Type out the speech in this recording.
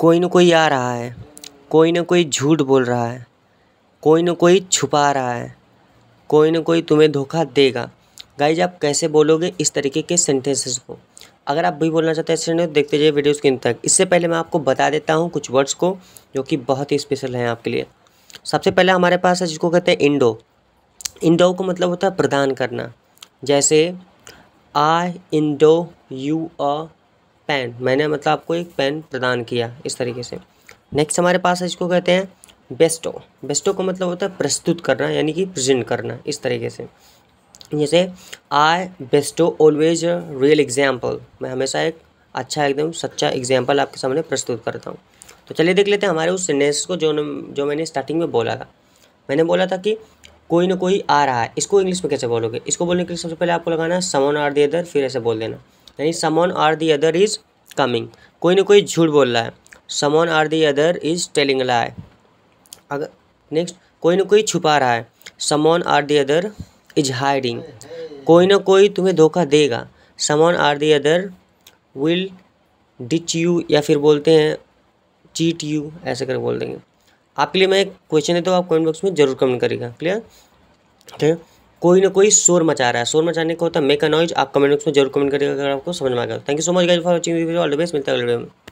कोई न कोई आ रहा है, कोई न कोई झूठ बोल रहा है, कोई न कोई छुपा रहा है, कोई न कोई तुम्हें धोखा देगा। गाइज आप कैसे बोलोगे इस तरीके के सेंटेंसेस को? अगर आप भी बोलना चाहते हैं स्टूडेंट देखते जाइए वीडियोस के अंत तक। इससे पहले मैं आपको बता देता हूं कुछ वर्ड्स को जो कि बहुत ही स्पेशल हैं आपके लिए। सबसे पहले हमारे पास है जिसको कहते हैं इंडो। इंडो का मतलब होता है प्रदान करना। जैसे I Indo you a pen, मैंने मतलब आपको एक पेन प्रदान किया, इस तरीके से। नेक्स्ट हमारे पास है जिसको कहते हैं बेस्टो। बेस्टो का मतलब होता है प्रस्तुत करना, यानी कि प्रेजेंट करना, इस तरीके से। जैसे I bestow always a real example, मैं हमेशा एक अच्छा एकदम सच्चा एग्जाम्पल आपके सामने प्रस्तुत करता हूँ। तो चलिए देख लेते हैं हमारे उस सेंटेंस को जो मैंने स्टार्टिंग में बोला था। मैंने बोला था कि कोई ना कोई आ रहा है, इसको इंग्लिश में कैसे बोलोगे? इसको बोलने के लिए सबसे पहले आपको लगाना समवन आर दी अदर, फिर ऐसे बोल देना, यानी someone or the other is coming. कोई ना कोई झूठ बोल रहा है, someone or the other is telling lie. अगर नेक्स्ट कोई ना कोई छुपा रहा है, someone or the other is hiding. कोई ना कोई तुम्हें धोखा देगा, someone or the other will ditch you, या फिर बोलते हैं चीट यू, ऐसे करके बोल देंगे। आपके लिए मैं एक क्वेश्चन है तो आप कमेंट बॉक्स में जरूर कमेंट करिएगा, क्लियर? ठीक। कोई ना कोई शोर मचा रहा है, शोर मचाने का होता है मेक अ नॉइज। आप कमेंट बॉक्स में जरूर कमेंट करिएगा अगर आपको समझ में आएगा। Thank you so much guys for watching video, all the best. मिलते हैं अगले वीडियो में।